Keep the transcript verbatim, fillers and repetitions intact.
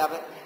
Oh,